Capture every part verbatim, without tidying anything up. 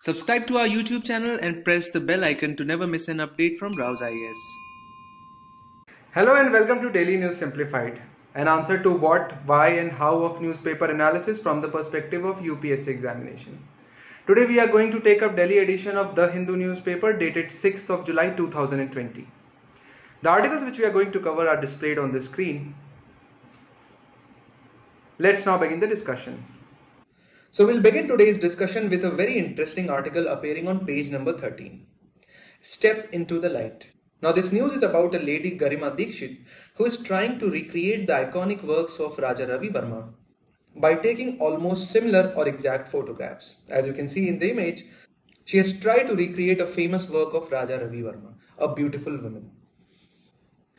Subscribe to our YouTube channel and press the bell icon to never miss an update from Rau's I A S. Hello and welcome to Daily News Simplified, an answer to what, why and how of newspaper analysis from the perspective of U P S C examination. Today we are going to take up Delhi edition of The Hindu newspaper dated sixth of July two thousand twenty. The articles which we are going to cover are displayed on the screen. Let's now begin the discussion. So we'll begin today's discussion with a very interesting article appearing on page number thirteen. Step into the light. Now this news is about a lady, Garima Dixit, who is trying to recreate the iconic works of Raja Ravi Varma by taking almost similar or exact photographs. As you can see in the image, she has tried to recreate a famous work of Raja Ravi Varma, A Beautiful Woman.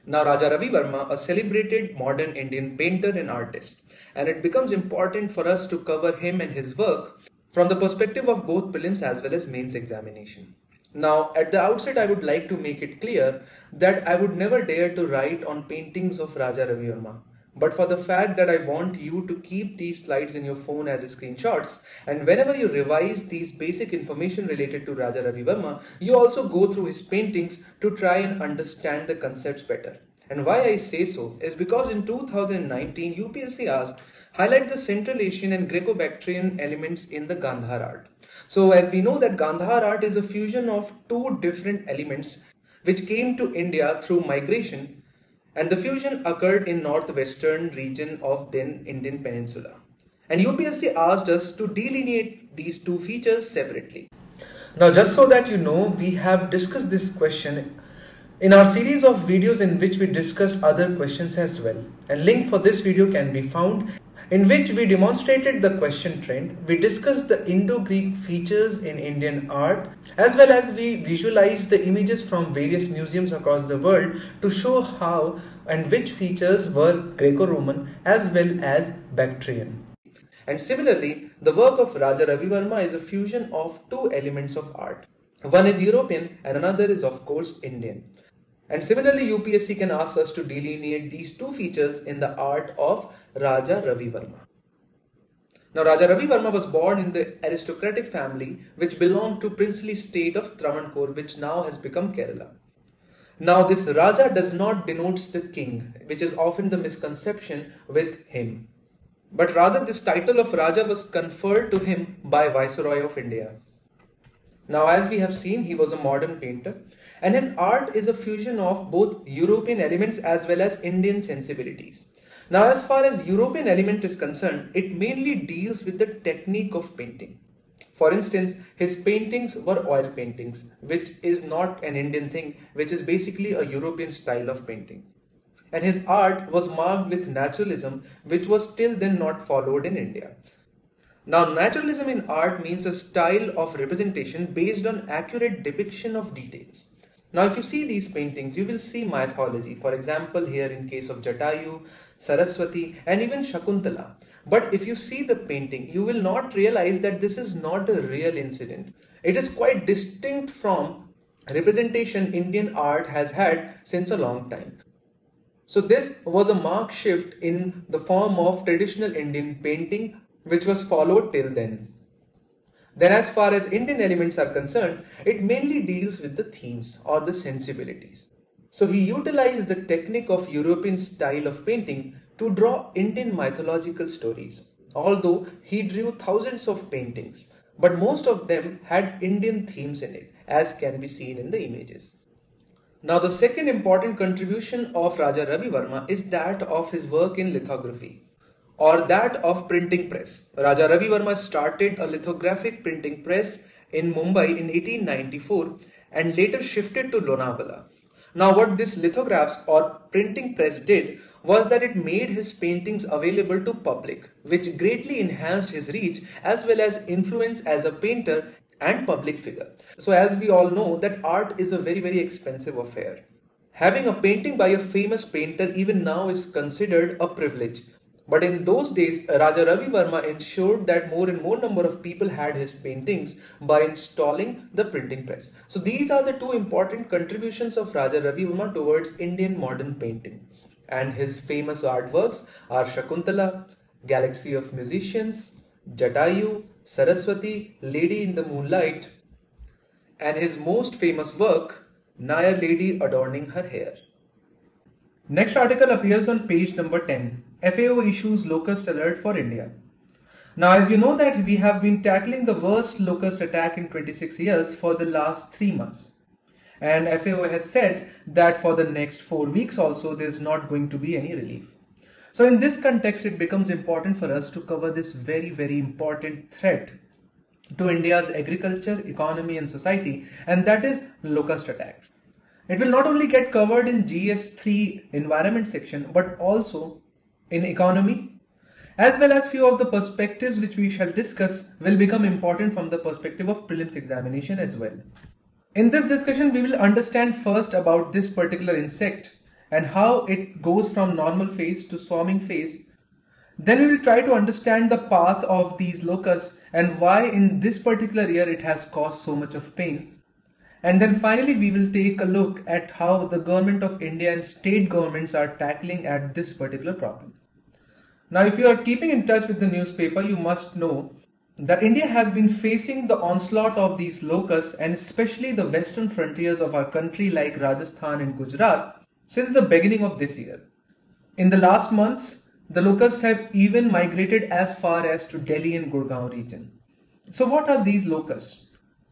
Now Raja Ravi Varma, a celebrated modern Indian painter and artist, and it becomes important for us to cover him and his work from the perspective of both prelims as well as mains examination. Now at the outset I would like to make it clear that I would never dare to write on paintings of Raja Ravi Varma, but for the fact that I want you to keep these slides in your phone as screenshots, and whenever you revise these basic information related to Raja Ravi Varma, you also go through his paintings to try and understand the concepts better. And why I say so is because in two thousand nineteen U P S C asked, highlight the Central Asian and Greco-Bactrian elements in the Gandhara art. So as we know that Gandhara art is a fusion of two different elements which came to India through migration, and the fusion occurred in northwestern region of then Indian Peninsula. And U P S C asked us to delineate these two features separately. Now just so that you know, we have discussed this question in our series of videos in which we discussed other questions as well. And link for this video can be found, in which we demonstrated the question trend, we discussed the Indo-Greek features in Indian art, as well as we visualized the images from various museums across the world to show how and which features were Greco-Roman as well as Bactrian. And similarly, the work of Raja Ravi Varma is a fusion of two elements of art. One is European and another is of course Indian. And similarly, U P S C can ask us to delineate these two features in the art of Raja Ravi Varma. Now Raja Ravi Varma was born in the aristocratic family which belonged to princely state of Travancore, which now has become Kerala. Now this Raja does not denote the king, which is often the misconception with him. But rather this title of Raja was conferred to him by Viceroy of India. Now as we have seen, he was a modern painter and his art is a fusion of both European elements as well as Indian sensibilities. Now as far as European element is concerned, it mainly deals with the technique of painting. For instance, his paintings were oil paintings, which is not an Indian thing, which is basically a European style of painting. And his art was marked with naturalism, which was till then not followed in India. Now naturalism in art means a style of representation based on accurate depiction of details. Now if you see these paintings, you will see mythology, for example here in case of Jatayu, Saraswati and even Shakuntala. But if you see the painting, you will not realize that this is not a real incident. It is quite distinct from representation Indian art has had since a long time. So this was a marked shift in the form of traditional Indian painting, which was followed till then. Then as far as Indian elements are concerned, it mainly deals with the themes or the sensibilities. So he utilized the technique of European style of painting to draw Indian mythological stories. Although he drew thousands of paintings, but most of them had Indian themes in it, as can be seen in the images. Now the second important contribution of Raja Ravi Varma is that of his work in lithography, or that of printing press. Raja Ravi Varma started a lithographic printing press in Mumbai in eighteen ninety-four and later shifted to Lonawala. Now what this lithographs or printing press did was that it made his paintings available to public, which greatly enhanced his reach as well as influence as a painter and public figure. So as we all know that art is a very very expensive affair. Having a painting by a famous painter even now is considered a privilege. But in those days, Raja Ravi Varma ensured that more and more number of people had his paintings by installing the printing press. So these are the two important contributions of Raja Ravi Varma towards Indian modern painting. And his famous artworks are Shakuntala, Galaxy of Musicians, Jatayu Saraswati, Lady in the Moonlight, and his most famous work, Naya, Lady Adorning Her Hair. Next article appears on page number ten. F A O issues locust alert for India. Now, as you know that we have been tackling the worst locust attack in twenty-six years for the last three months. And F A O has said that for the next four weeks also there is not going to be any relief. So in this context, it becomes important for us to cover this very, very important threat to India's agriculture, economy and society, and that is locust attacks. It will not only get covered in G S three environment section, but also in economy, as well as few of the perspectives which we shall discuss will become important from the perspective of prelims examination as well. In this discussion, we will understand first about this particular insect and how it goes from normal phase to swarming phase. Then we will try to understand the path of these locusts and why in this particular year it has caused so much of pain. And then finally, we will take a look at how the government of India and state governments are tackling at this particular problem. Now, if you are keeping in touch with the newspaper, you must know that India has been facing the onslaught of these locusts and especially the western frontiers of our country like Rajasthan and Gujarat since the beginning of this year. In the last months, the locusts have even migrated as far as to Delhi and Gurgaon region. So what are these locusts?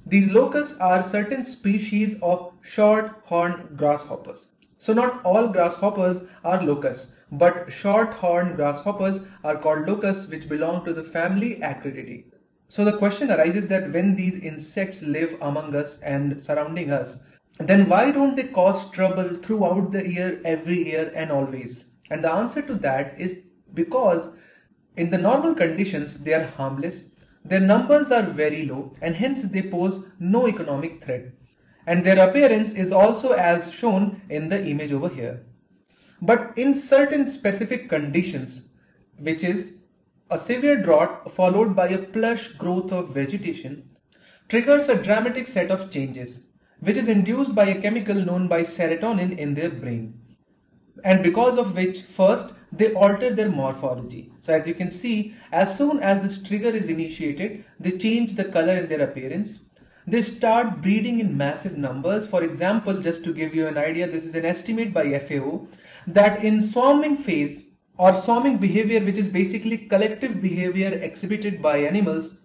These locusts are certain species of short-horned grasshoppers. So not all grasshoppers are locusts, but short-horned grasshoppers are called locusts, which belong to the family Acridiidae. So the question arises that when these insects live among us and surrounding us, then why don't they cause trouble throughout the year, every year and always? And the answer to that is because in the normal conditions they are harmless. Their numbers are very low and hence they pose no economic threat. And their appearance is also as shown in the image over here. But in certain specific conditions, which is a severe drought followed by a plush growth of vegetation, triggers a dramatic set of changes, which is induced by a chemical known by serotonin in their brain. And because of which, first, they alter their morphology. So as you can see, as soon as this trigger is initiated, they change the color in their appearance. They start breeding in massive numbers. For example, just to give you an idea, this is an estimate by F A O that in swarming phase or swarming behavior, which is basically collective behavior exhibited by animals,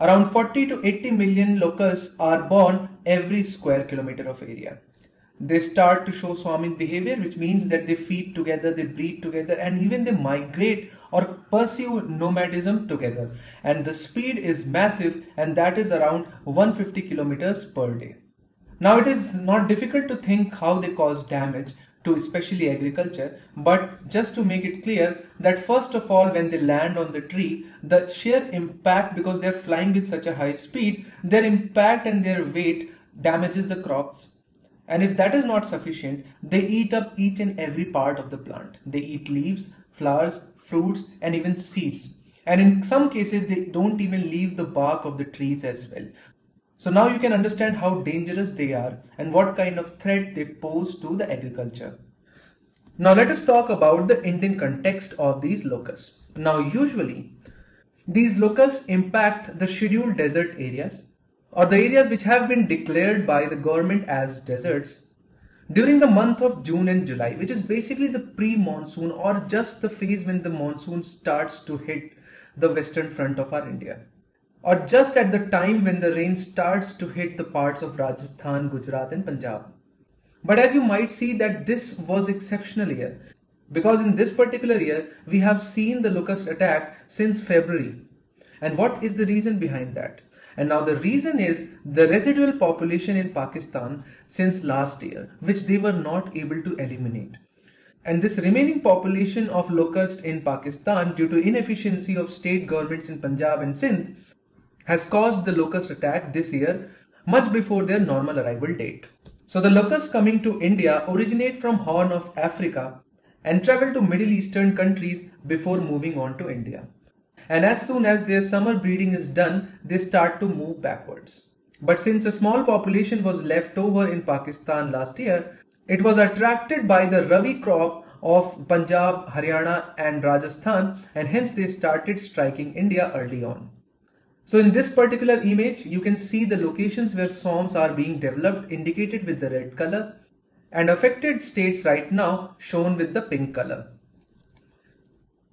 around forty to eighty million locusts are born every square kilometer of area. They start to show swarming behavior, which means that they feed together, they breed together, and even they migrate or pursue nomadism together. And the speed is massive, and that is around one hundred fifty kilometers per day. Now, it is not difficult to think how they cause damage to especially agriculture, but just to make it clear that first of all, when they land on the tree, the sheer impact, because they are flying with such a high speed, their impact and their weight damages the crops. And if that is not sufficient, they eat up each and every part of the plant. They eat leaves, flowers, fruits, and even seeds. And in some cases, they don't even leave the bark of the trees as well. So now you can understand how dangerous they are and what kind of threat they pose to the agriculture. Now let us talk about the Indian context of these locusts. Now usually, these locusts impact the scheduled desert areas, or the areas which have been declared by the government as deserts during the month of June and July, which is basically the pre-monsoon or just the phase when the monsoon starts to hit the western front of our India, or just at the time when the rain starts to hit the parts of Rajasthan, Gujarat and Punjab. But as you might see that this was an exceptional year, because in this particular year we have seen the locust attack since February. And what is the reason behind that? And now the reason is the residual population in Pakistan since last year, which they were not able to eliminate. And this remaining population of locusts in Pakistan due to inefficiency of state governments in Punjab and Sindh has caused the locust attack this year much before their normal arrival date. So the locusts coming to India originate from Horn of Africa and travel to Middle Eastern countries before moving on to India. And as soon as their summer breeding is done, they start to move backwards. But since a small population was left over in Pakistan last year, it was attracted by the Rabi crop of Punjab, Haryana and Rajasthan, and hence they started striking India early on. So in this particular image, you can see the locations where swarms are being developed indicated with the red color, and affected states right now shown with the pink color.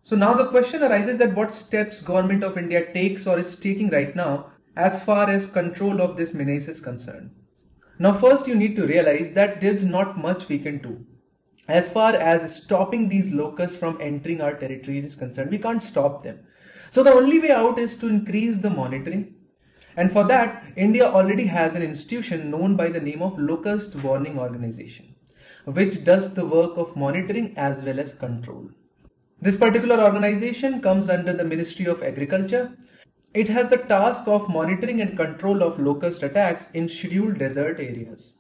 So now the question arises that what steps government of India takes or is taking right now as far as control of this menace is concerned. Now first you need to realize that there is not much we can do. As far as stopping these locusts from entering our territories is concerned, we can't stop them. So the only way out is to increase the monitoring, and for that India already has an institution known by the name of Locust Warning Organization, which does the work of monitoring as well as control. This particular organization comes under the Ministry of Agriculture. It has the task of monitoring and control of locust attacks in scheduled desert areas.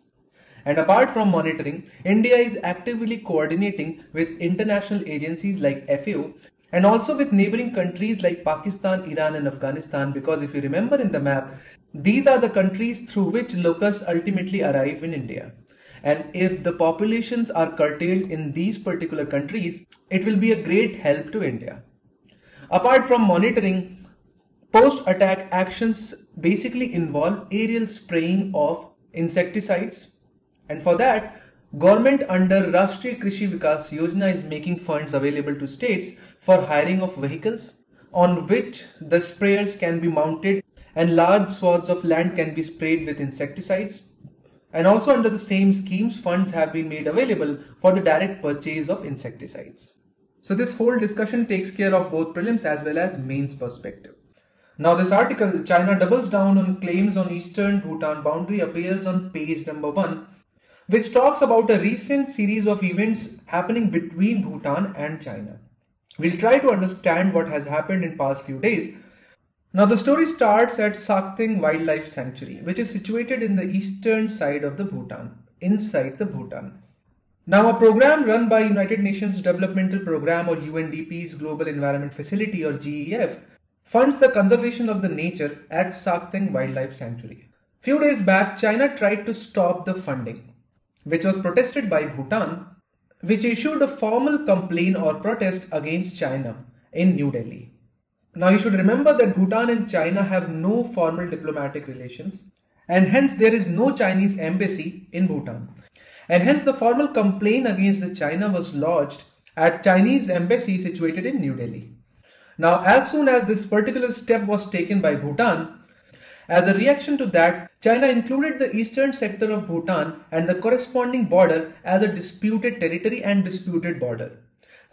And apart from monitoring, India is actively coordinating with international agencies like F A O and also with neighboring countries like Pakistan, Iran and Afghanistan, because if you remember in the map, these are the countries through which locusts ultimately arrive in India. And if the populations are curtailed in these particular countries, it will be a great help to India. Apart from monitoring, post-attack actions basically involve aerial spraying of insecticides, and for that, government under Rashtriya Krishi Vikas Yojana is making funds available to states for hiring of vehicles on which the sprayers can be mounted and large swaths of land can be sprayed with insecticides. And also under the same schemes, funds have been made available for the direct purchase of insecticides. So this whole discussion takes care of both prelims as well as mains perspective. Now this article, China doubles down on claims on eastern Bhutan boundary, appears on page number one, which talks about a recent series of events happening between Bhutan and China. We'll try to understand what has happened in past few days. Now the story starts at Sakteng Wildlife Sanctuary, which is situated in the eastern side of the Bhutan, inside the Bhutan. Now a program run by United Nations Developmental Program or U N D P's Global Environment Facility or G E F funds the conservation of the nature at Sakteng Wildlife Sanctuary. Few days back, China tried to stop the funding, which was protested by Bhutan, which issued a formal complaint or protest against China in New Delhi. Now you should remember that Bhutan and China have no formal diplomatic relations, and hence there is no Chinese embassy in Bhutan, and hence the formal complaint against the China was lodged at Chinese embassy situated in New Delhi. Now as soon as this particular step was taken by Bhutan, as a reaction to that, China included the eastern sector of Bhutan and the corresponding border as a disputed territory and disputed border.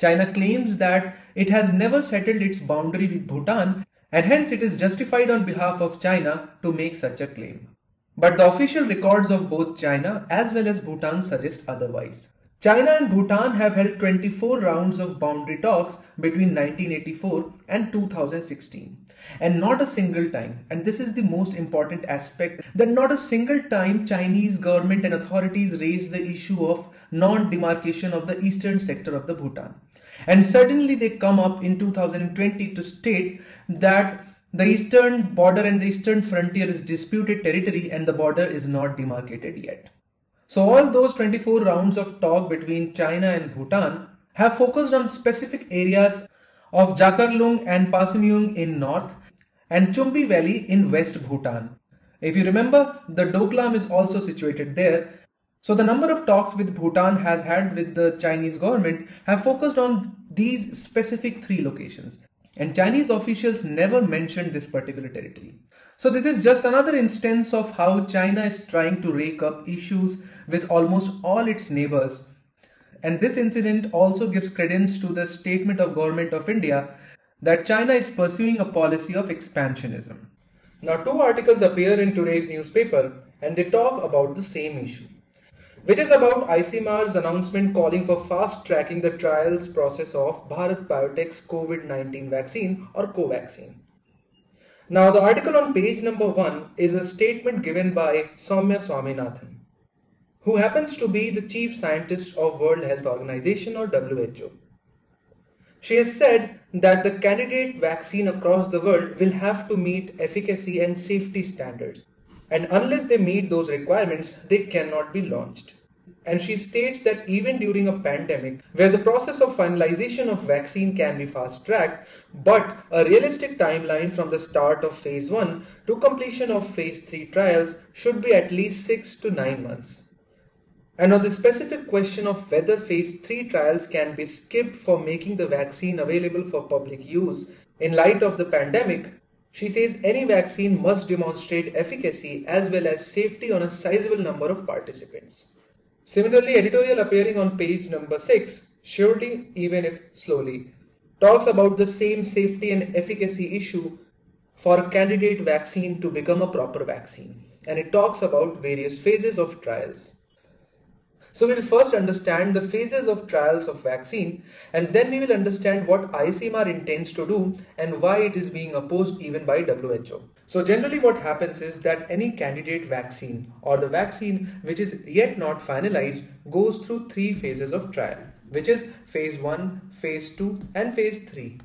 China claims that it has never settled its boundary with Bhutan, and hence it is justified on behalf of China to make such a claim. But the official records of both China as well as Bhutan suggest otherwise. China and Bhutan have held twenty-four rounds of boundary talks between nineteen eighty-four and two thousand sixteen, and not a single time, and this is the most important aspect, that not a single time Chinese government and authorities raised the issue of non-demarcation of the eastern sector of the Bhutan. And suddenly they come up in two thousand twenty to state that the eastern border and the eastern frontier is disputed territory and the border is not demarcated yet. So all those twenty-four rounds of talk between China and Bhutan have focused on specific areas of Jakarlung and Pasimyung in north and Chumbi Valley in west Bhutan. If you remember, the Doklam is also situated there. So the number of talks with Bhutan has had with the Chinese government have focused on these specific three locations, and Chinese officials never mentioned this particular territory. So this is just another instance of how China is trying to rake up issues with almost all its neighbors. And this incident also gives credence to the statement of government of India that China is pursuing a policy of expansionism. Now two articles appear in today's newspaper and they talk about the same issue, which is about I C M R's announcement calling for fast-tracking the trials process of Bharat Biotech's COVID nineteen vaccine or co-vaccine. Now the article on page number one is a statement given by Soumya Swaminathan, who happens to be the chief scientist of World Health Organization or W H O. She has said that the candidate vaccine across the world will have to meet efficacy and safety standards, and unless they meet those requirements, they cannot be launched. And she states that even during a pandemic, where the process of finalization of vaccine can be fast-tracked, but a realistic timeline from the start of phase one to completion of phase three trials should be at least six to nine months. And on the specific question of whether phase three trials can be skipped for making the vaccine available for public use in light of the pandemic, she says any vaccine must demonstrate efficacy as well as safety on a sizable number of participants. Similarly, editorial appearing on page number six, Surely Even If Slowly, talks about the same safety and efficacy issue for a candidate vaccine to become a proper vaccine. And it talks about various phases of trials. So we will first understand the phases of trials of vaccine, and then we will understand what I C M R intends to do and why it is being opposed even by W H O. So generally what happens is that any candidate vaccine or the vaccine which is yet not finalized goes through three phases of trial, which is phase one, phase two and phase three.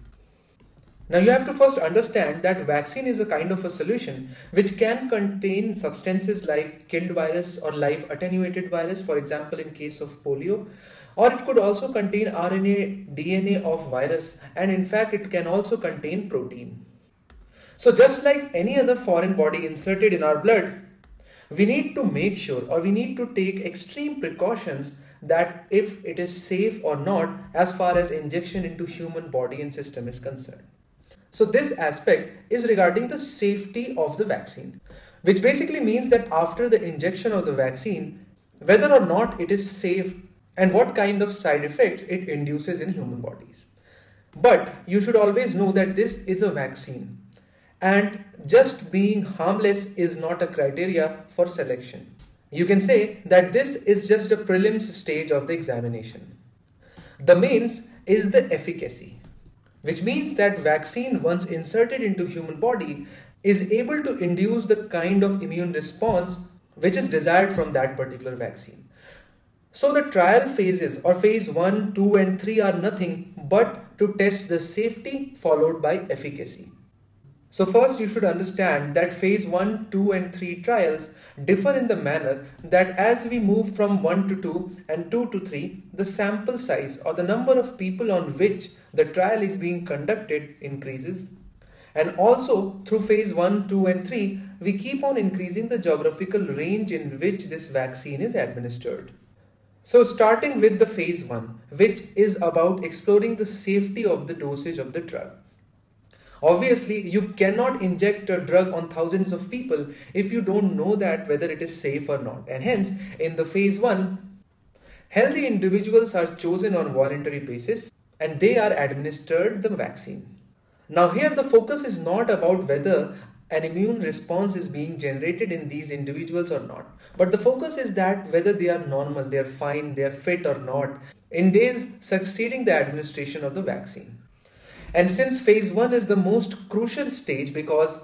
Now you have to first understand that vaccine is a kind of a solution which can contain substances like killed virus or live attenuated virus, for example in case of polio, or it could also contain R N A, D N A of virus, and in fact it can also contain protein. So just like any other foreign body inserted in our blood, we need to make sure or we need to take extreme precautions that if it is safe or not as far as injection into human body and system is concerned. So this aspect is regarding the safety of the vaccine, which basically means that after the injection of the vaccine, whether or not it is safe and what kind of side effects it induces in human bodies. But you should always know that this is a vaccine, and just being harmless is not a criteria for selection. You can say that this is just a prelims stage of the examination. The mains is the efficacy, which means that vaccine once inserted into human body is able to induce the kind of immune response which is desired from that particular vaccine. So the trial phases or phase one, two and three are nothing but to test the safety followed by efficacy. So first you should understand that phase one, two and three trials differ in the manner that as we move from one to two and two to three, the sample size or the number of people on which the trial is being conducted increases. And also through phase one, two and three, we keep on increasing the geographical range in which this vaccine is administered. So starting with the phase one, which is about exploring the safety of the dosage of the drug. Obviously, you cannot inject a drug on thousands of people if you don't know that whether it is safe or not. And hence, in the phase one, healthy individuals are chosen on voluntary basis and they are administered the vaccine. Now here the focus is not about whether an immune response is being generated in these individuals or not, but the focus is that whether they are normal, they are fine, they are fit or not in days succeeding the administration of the vaccine. And since phase one is the most crucial stage because,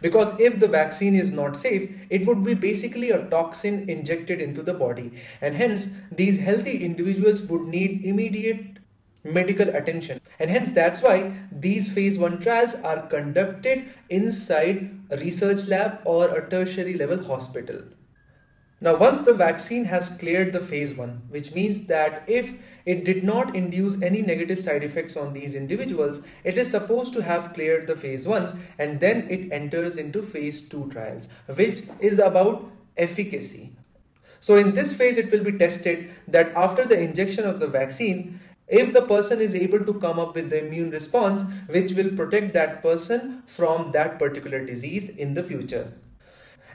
because if the vaccine is not safe, it would be basically a toxin injected into the body, and hence these healthy individuals would need immediate medical attention, and hence that's why these phase one trials are conducted inside a research lab or a tertiary level hospital. Now once the vaccine has cleared the phase one, which means that if it did not induce any negative side effects on these individuals, it is supposed to have cleared the phase one, and then it enters into phase two trials, which is about efficacy. So in this phase it will be tested that after the injection of the vaccine, if the person is able to come up with the immune response which will protect that person from that particular disease in the future.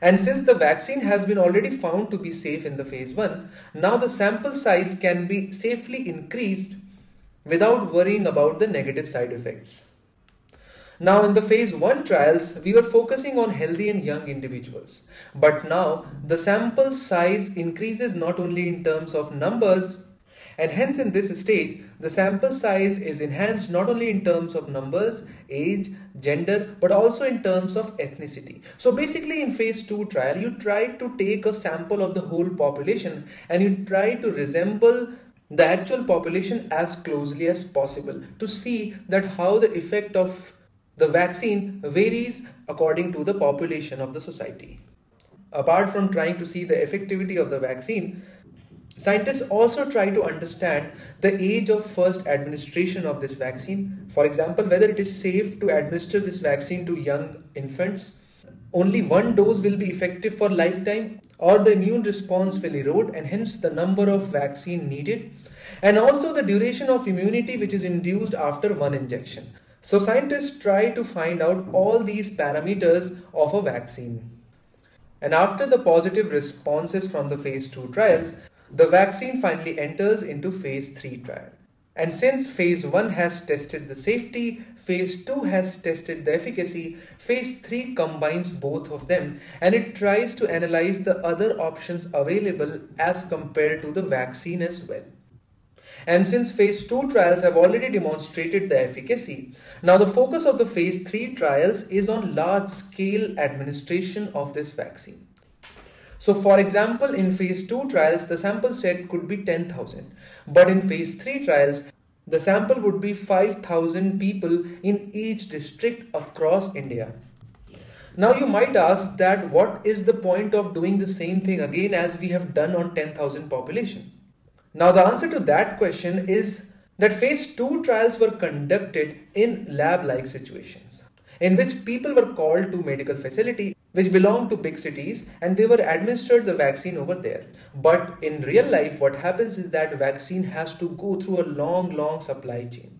And since the vaccine has been already found to be safe in the phase one, now the sample size can be safely increased without worrying about the negative side effects. Now in the phase one trials, we were focusing on healthy and young individuals. But now the sample size increases not only in terms of numbers, and hence in this stage, the sample size is enhanced not only in terms of numbers, age, gender, but also in terms of ethnicity. So basically in phase two trial, you try to take a sample of the whole population and you try to resemble the actual population as closely as possible to see that how the effect of the vaccine varies according to the population of the society. Apart from trying to see the effectivity of the vaccine, Scientists also try to understand the age of first administration of this vaccine. For example, whether it is safe to administer this vaccine to young infants. Only one dose will be effective for lifetime, or the immune response will erode, and hence the number of vaccine needed, and also the duration of immunity which is induced after one injection. So scientists try to find out all these parameters of a vaccine. And after the positive responses from the phase two trials, the vaccine finally enters into phase three trial. And since phase one has tested the safety, phase two has tested the efficacy, phase three combines both of them, and it tries to analyze the other options available as compared to the vaccine as well. And since phase two trials have already demonstrated the efficacy, now the focus of the phase three trials is on large-scale administration of this vaccine. So for example, in phase two trials, the sample set could be ten thousand, but in phase three trials, the sample would be five thousand people in each district across India. Now you might ask that what is the point of doing the same thing again as we have done on ten thousand population? Now the answer to that question is that phase two trials were conducted in lab-like situations, in which people were called to medical facility which belonged to big cities, and they were administered the vaccine over there. But in real life, what happens is that vaccine has to go through a long, long supply chain.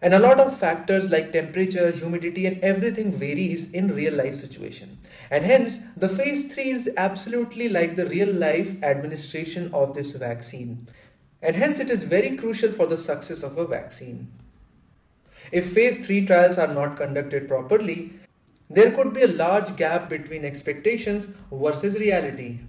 And a lot of factors like temperature, humidity, and everything varies in real life situation. And hence, the phase three is absolutely like the real life administration of this vaccine. And hence, it is very crucial for the success of a vaccine. If phase three trials are not conducted properly, there could be a large gap between expectations versus reality.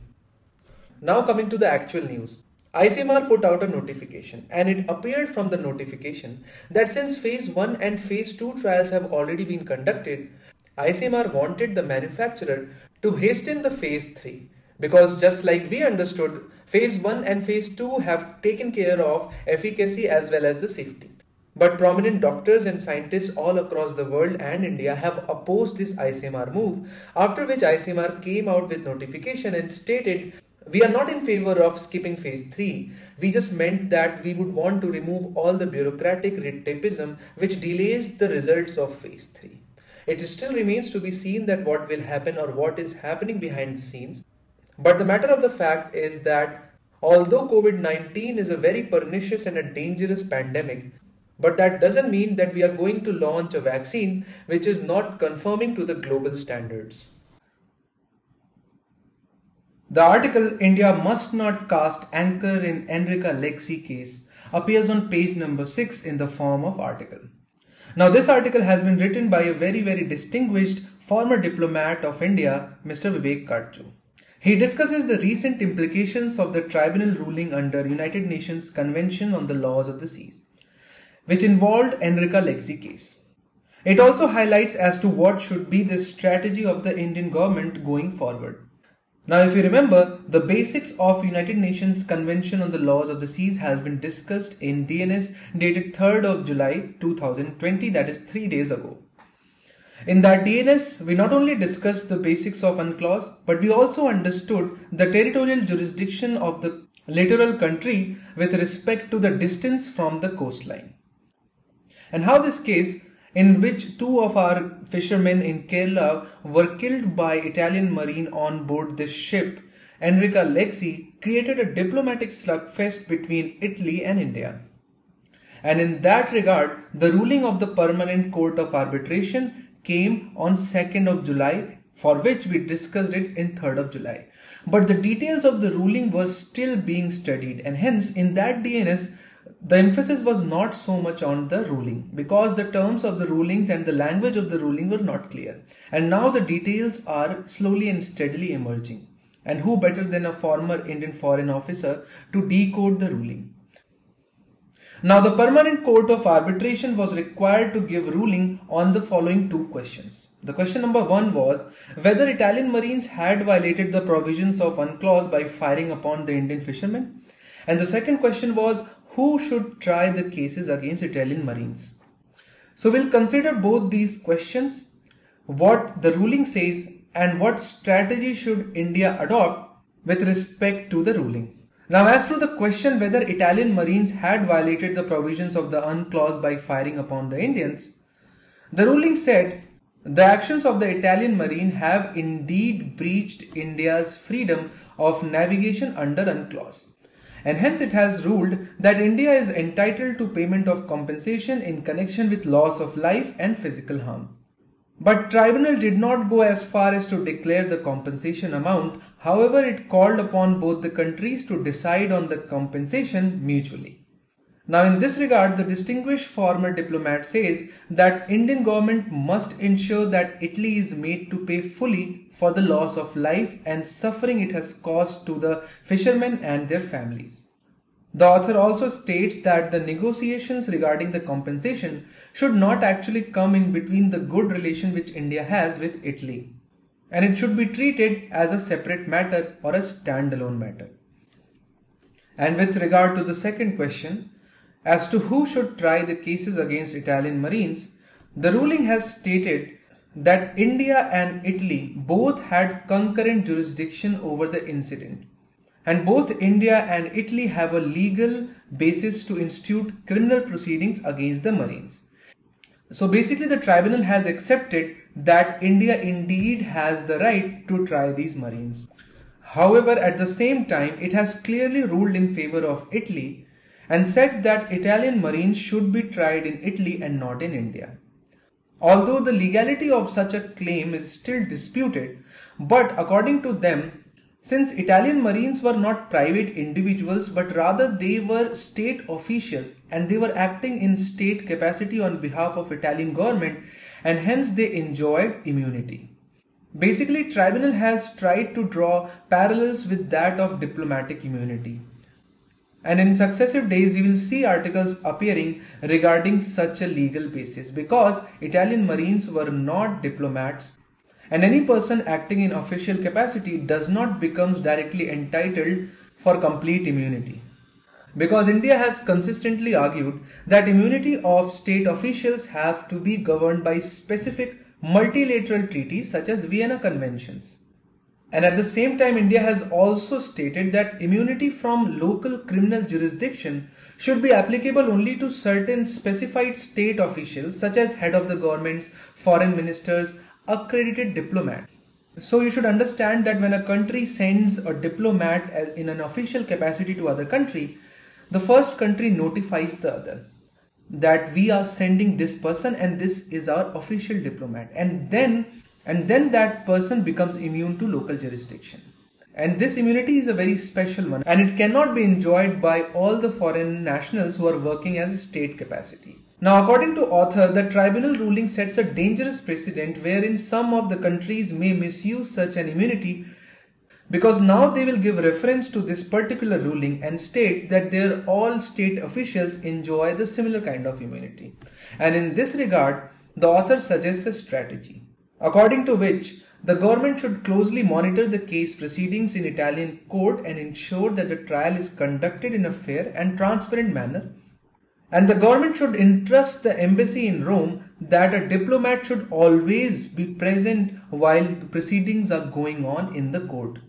Now coming to the actual news. I C M R put out a notification, and it appeared from the notification that since phase one and phase two trials have already been conducted, I C M R wanted the manufacturer to hasten the phase three, because just like we understood, phase one and phase two have taken care of efficacy as well as the safety. But prominent doctors and scientists all across the world and India have opposed this I C M R move, after which I C M R came out with notification and stated, "We are not in favor of skipping phase three, we just meant that we would want to remove all the bureaucratic red tapeism which delays the results of phase three. It still remains to be seen that what will happen or what is happening behind the scenes, but the matter of the fact is that although COVID nineteen is a very pernicious and a dangerous pandemic, but that doesn't mean that we are going to launch a vaccine which is not conforming to the global standards." The article "India must not cast anchor in Enrica Lexie case" appears on page number six in the form of article. Now this article has been written by a very very distinguished former diplomat of India, Mister Vivek Karchu. He discusses the recent implications of the tribunal ruling under United Nations Convention on the Laws of the Seas, which involved Enrica Lexie case. It also highlights as to what should be the strategy of the Indian government going forward. Now if you remember, the basics of United Nations Convention on the Laws of the Seas has been discussed in D N S dated third of July two thousand twenty, that is three days ago. In that D N S, we not only discussed the basics of UNCLOS, but we also understood the territorial jurisdiction of the littoral country with respect to the distance from the coastline. And how this case, in which two of our fishermen in Kerala were killed by Italian marine on board this ship, Enrica Lexie, created a diplomatic slugfest between Italy and India. And in that regard, the ruling of the Permanent Court of Arbitration came on second of July, for which we discussed it in third of July. But the details of the ruling were still being studied, and hence in that D N S, the emphasis was not so much on the ruling, because the terms of the rulings and the language of the ruling were not clear. And now the details are slowly and steadily emerging. And who better than a former Indian foreign officer to decode the ruling? Now the Permanent Court of Arbitration was required to give ruling on the following two questions. The question number one was whether Italian marines had violated the provisions of UNCLOS by firing upon the Indian fishermen. And the second question was, who should try the cases against Italian marines? So we'll consider both these questions, what the ruling says and what strategy should India adopt with respect to the ruling. Now, as to the question whether Italian Marines had violated the provisions of the UNCLOS by firing upon the Indians, the ruling said the actions of the Italian Marine have indeed breached India's freedom of navigation under UNCLOS, and hence it has ruled that India is entitled to payment of compensation in connection with loss of life and physical harm. But tribunal did not go as far as to declare the compensation amount. However, it called upon both the countries to decide on the compensation mutually. Now, in this regard, the distinguished former diplomat says that Indian government must ensure that Italy is made to pay fully for the loss of life and suffering it has caused to the fishermen and their families. The author also states that the negotiations regarding the compensation should not actually come in between the good relation which India has with Italy, and it should be treated as a separate matter or a standalone matter. And with regard to the second question, as to who should try the cases against Italian Marines, the ruling has stated that India and Italy both had concurrent jurisdiction over the incident, and both India and Italy have a legal basis to institute criminal proceedings against the Marines. So basically the tribunal has accepted that India indeed has the right to try these Marines. However, at the same time, it has clearly ruled in favor of Italy and said that Italian Marines should be tried in Italy and not in India. Although the legality of such a claim is still disputed, but according to them, since Italian Marines were not private individuals but rather they were state officials and they were acting in state capacity on behalf of Italian government, and hence they enjoyed immunity. Basically, tribunal has tried to draw parallels with that of diplomatic immunity. And in successive days, we will see articles appearing regarding such a legal basis, because Italian Marines were not diplomats, and any person acting in official capacity does not becomes directly entitled for complete immunity. Because India has consistently argued that immunity of state officials have to be governed by specific multilateral treaties such as Vienna Conventions. And at the same time, India has also stated that immunity from local criminal jurisdiction should be applicable only to certain specified state officials such as head of the governments, foreign ministers, accredited diplomat. So you should understand that when a country sends a diplomat in an official capacity to other country, the first country notifies the other that we are sending this person and this is our official diplomat, and then and then that person becomes immune to local jurisdiction. And this immunity is a very special one, and it cannot be enjoyed by all the foreign nationals who are working as a state capacity. Now, according to author, the tribunal ruling sets a dangerous precedent wherein some of the countries may misuse such an immunity, because now they will give reference to this particular ruling and state that their all state officials enjoy the similar kind of immunity. And in this regard, the author suggests a strategy, according to which the government should closely monitor the case proceedings in Italian court and ensure that the trial is conducted in a fair and transparent manner. And the government should entrust the embassy in Rome that a diplomat should always be present while the proceedings are going on in the court.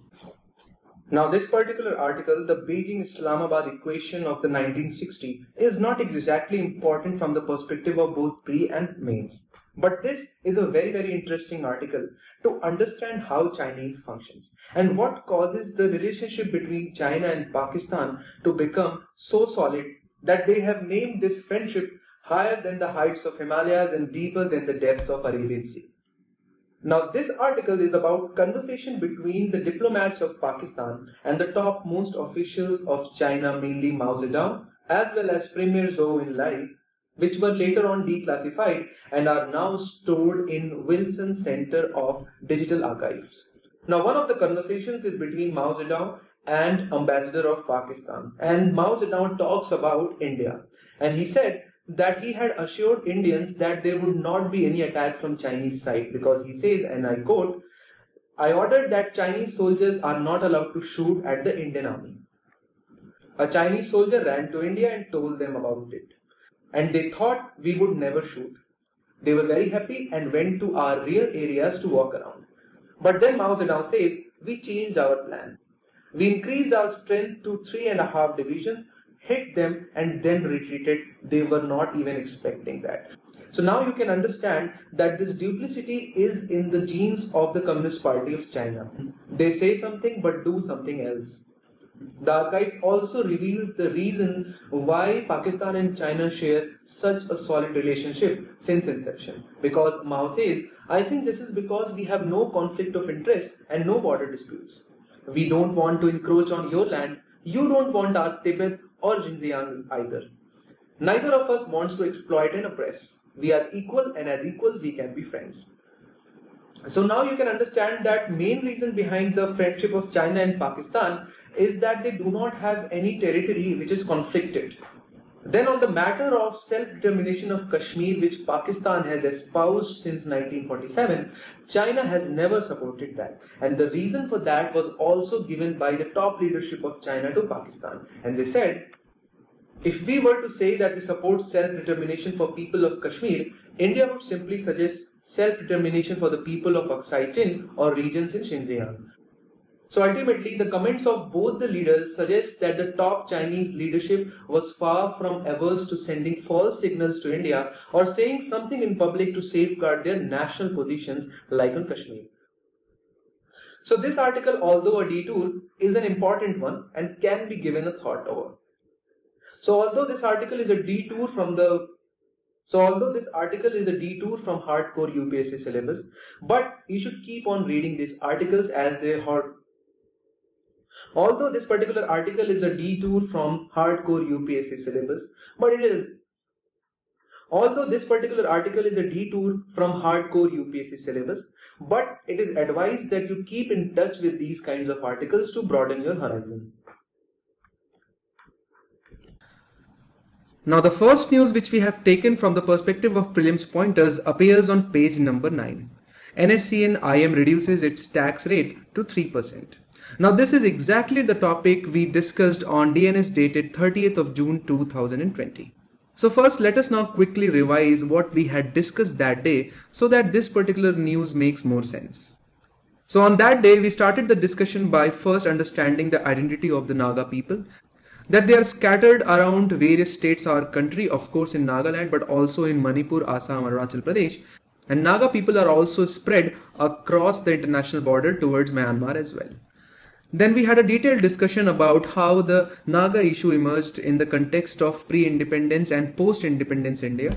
Now, this particular article, the Beijing-Islamabad equation of the nineteen sixty, is not exactly important from the perspective of both pre and mains. But this is a very, very interesting article to understand how Chinese functions and what causes the relationship between China and Pakistan to become so solid that they have named this friendship higher than the heights of Himalayas and deeper than the depths of Arabian Sea. Now, this article is about conversation between the diplomats of Pakistan and the topmost officials of China, mainly Mao Zedong, as well as Premier Zhou Enlai, which were later on declassified and are now stored in Wilson Center of Digital Archives. Now, one of the conversations is between Mao Zedong and Ambassador of Pakistan, and Mao Zedong talks about India, and he said that he had assured Indians that there would not be any attack from Chinese side, because he says, and I quote, "I ordered that Chinese soldiers are not allowed to shoot at the Indian army. A Chinese soldier ran to India and told them about it. And they thought we would never shoot. They were very happy and went to our rear areas to walk around. But then," Mao Zedong says, "we changed our plan. We increased our strength to three and a half divisions, hit them and then retreated. They were not even expecting that. So now you can understand that this duplicity is in the genes of the Communist Party of China. They say something but do something else. The archives also reveals the reason why Pakistan and China share such a solid relationship since inception. Because Mao says, I think this is because we have no conflict of interest and no border disputes. We don't want to encroach on your land. You don't want our Tibet or Xinjiang either. Neither of us wants to exploit and oppress. We are equal, and as equals we can be friends. So now you can understand that main reason behind the friendship of China and Pakistan is that they do not have any territory which is conflicted. Then on the matter of self-determination of Kashmir, which Pakistan has espoused since nineteen forty-seven, China has never supported that. And the reason for that was also given by the top leadership of China to Pakistan. And they said, if we were to say that we support self-determination for people of Kashmir, India would simply suggest self-determination for the people of Aksai Chin or regions in Xinjiang. So ultimately, the comments of both the leaders suggest that the top Chinese leadership was far from averse to sending false signals to India or saying something in public to safeguard their national positions like on Kashmir. So this article, although a detour, is an important one and can be given a thought over. So although this article is a detour from the So although this article is a detour from hardcore U P S C syllabus, but you should keep on reading these articles as they are. Although this particular article is a detour from hardcore U P S C syllabus, but it is. Although this particular article is a detour from hardcore U P S C syllabus, but it is advised that you keep in touch with these kinds of articles to broaden your horizon. Now the first news which we have taken from the perspective of prelims pointers appears on page number nine. N S C N I M reduces its tax rate to three percent. Now this is exactly the topic we discussed on D N S dated thirtieth of June two thousand twenty. So first let us now quickly revise what we had discussed that day so that this particular news makes more sense. So on that day we started the discussion by first understanding the identity of the Naga people, that they are scattered around various states or country, of course in Nagaland, but also in Manipur, Assam, Arunachal Pradesh. And Naga people are also spread across the international border towards Myanmar as well. Then we had a detailed discussion about how the Naga issue emerged in the context of pre-independence and post-independence India.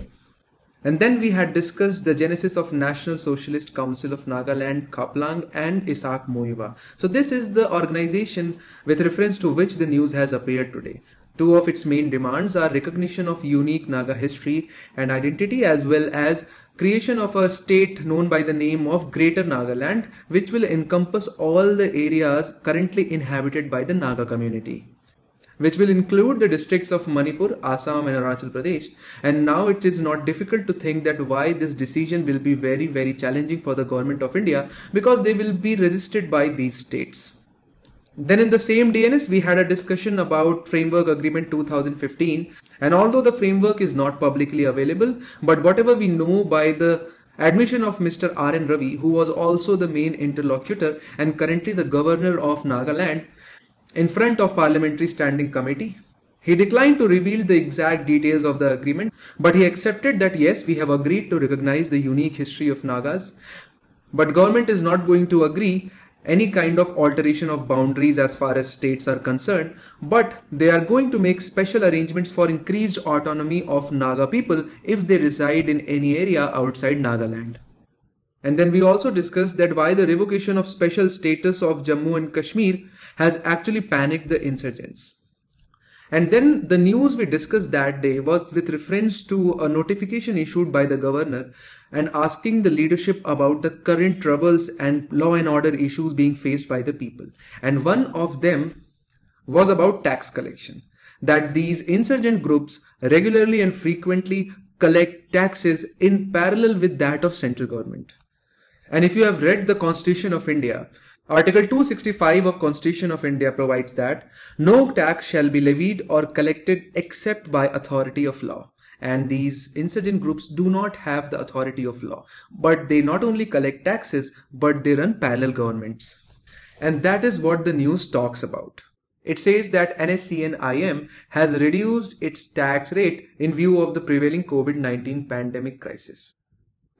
And then we had discussed the genesis of National Socialist Council of Nagaland, Kaplang and Isaac Moiwa. So this is the organization with reference to which the news has appeared today. Two of its main demands are recognition of unique Naga history and identity, as well as creation of a state known by the name of Greater Nagaland, which will encompass all the areas currently inhabited by the Naga community, which will include the districts of Manipur, Assam and Arunachal Pradesh. And now it is not difficult to think that why this decision will be very, very challenging for the government of India, because they will be resisted by these states. Then in the same D N S, we had a discussion about Framework Agreement two thousand fifteen. And although the framework is not publicly available, but whatever we know by the admission of Mister R N Ravi, who was also the main interlocutor and currently the governor of Nagaland, in front of Parliamentary Standing Committee. He declined to reveal the exact details of the agreement, but he accepted that yes, we have agreed to recognize the unique history of Nagas, but government is not going to agree any kind of alteration of boundaries as far as states are concerned, but they are going to make special arrangements for increased autonomy of Naga people if they reside in any area outside Nagaland. And then we also discussed that why the revocation of special status of Jammu and Kashmir has actually panicked the insurgents. And then the news we discussed that day was with reference to a notification issued by the governor and asking the leadership about the current troubles and law and order issues being faced by the people. And one of them was about tax collection, that these insurgent groups regularly and frequently collect taxes in parallel with that of central government. And if you have read the Constitution of India, Article two sixty-five of Constitution of India provides that no tax shall be levied or collected except by authority of law. And these insurgent groups do not have the authority of law, but they not only collect taxes, but they run parallel governments. And that is what the news talks about. It says that N S C N I M has reduced its tax rate in view of the prevailing COVID nineteen pandemic crisis.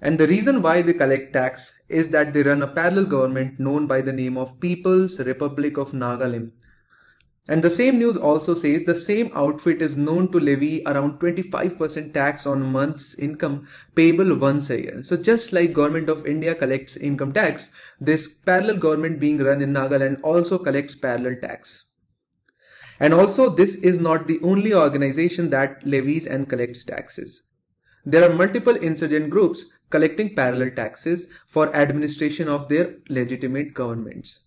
And the reason why they collect tax is that they run a parallel government known by the name of People's Republic of Nagaland. And the same news also says the same outfit is known to levy around twenty-five percent tax on month's income payable once a year. So just like Government of India collects income tax, this parallel government being run in Nagaland also collects parallel tax. And also this is not the only organization that levies and collects taxes. There are multiple insurgent groups collecting parallel taxes for administration of their legitimate governments.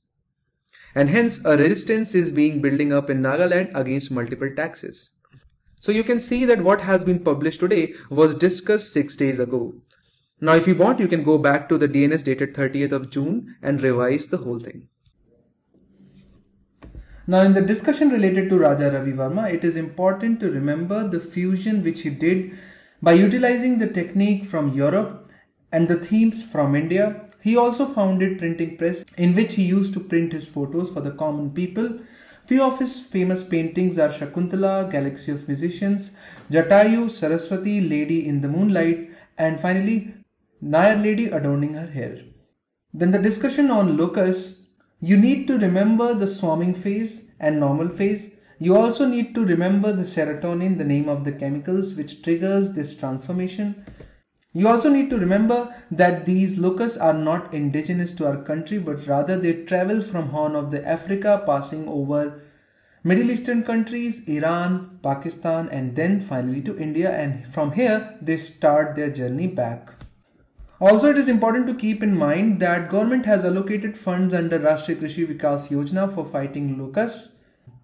And hence a resistance is being building up in Nagaland against multiple taxes. So you can see that what has been published today was discussed six days ago. Now if you want, you can go back to the D N S dated thirtieth of June and revise the whole thing. Now in the discussion related to Raja Ravi Varma, it is important to remember the fusion which he did by utilizing the technique from Europe and the themes from India. He also founded printing press in which he used to print his photos for the common people. Few of his famous paintings are Shakuntala, Galaxy of Musicians, Jatayu Saraswati, Lady in the Moonlight, and finally Naya Lady adorning her hair. Then the discussion on locusts. You need to remember the swarming phase and normal phase. You also need to remember the serotonin, the name of the chemicals which triggers this transformation. You also need to remember that these locusts are not indigenous to our country, but rather they travel from Horn of the Africa, passing over Middle Eastern countries, Iran, Pakistan, and then finally to India, and from here they start their journey back. Also, it is important to keep in mind that government has allocated funds under Rashtriya Krishi Vikas Yojana for fighting locusts.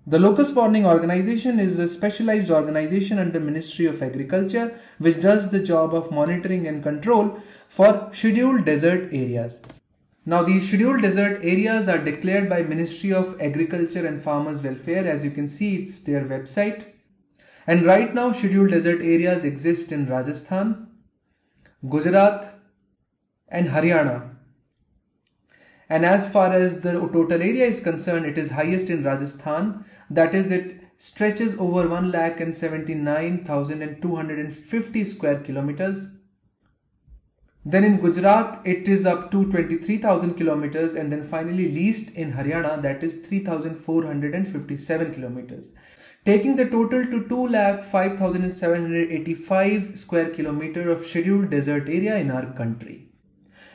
The Locust Warning Organization is a specialized organization under Ministry of Agriculture which does the job of monitoring and control for scheduled desert areas. Now these scheduled desert areas are declared by Ministry of Agriculture and Farmers Welfare. As you can see, it's their website. And right now scheduled desert areas exist in Rajasthan, Gujarat and Haryana. And as far as the total area is concerned, it is highest in Rajasthan. That is, it stretches over one lakh seventy-nine thousand two hundred fifty square kilometers. Then in Gujarat, it is up to twenty-three thousand kilometers, and then finally least in Haryana, that is three thousand four hundred fifty-seven kilometers, taking the total to two lakh five thousand seven hundred eighty-five square kilometer of scheduled desert area in our country.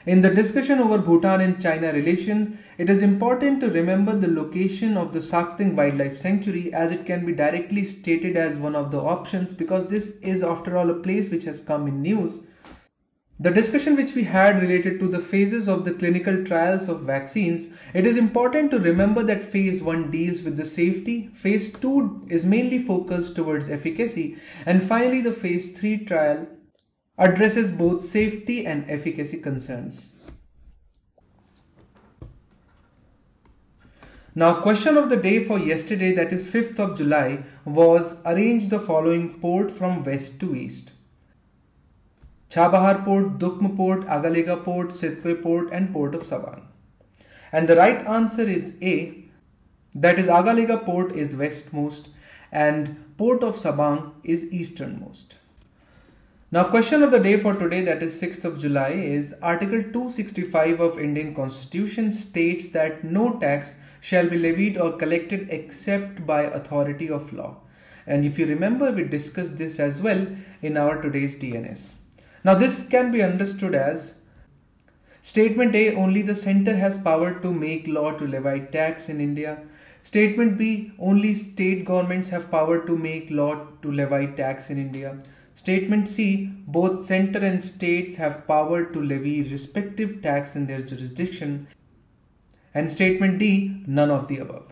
In the discussion over Bhutan and China relation, it is important to remember the location of the Sakteng Wildlife Sanctuary, as it can be directly stated as one of the options, because this is after all a place which has come in news. The discussion which we had related to the phases of the clinical trials of vaccines, it is important to remember that phase one deals with the safety, phase two is mainly focused towards efficacy, and finally the phase three trial addresses both safety and efficacy concerns. Now, question of the day for yesterday, that is fifth of July, was arrange the following port from west to east. Chabahar Port, Dukm Port, Agalega Port, Sitwe Port and Port of Sabang. And the right answer is A, that is Agalega Port is westmost and Port of Sabang is easternmost. Now question of the day for today, that is sixth of July, is Article two sixty-five of Indian Constitution states that no tax shall be levied or collected except by authority of law. And if you remember, we discussed this as well in our today's D N S. Now this can be understood as Statement A, only the center has power to make law to levy tax in India. Statement B, only state governments have power to make law to levy tax in India. Statement C, both center and states have power to levy respective tax in their jurisdiction. And statement D, none of the above.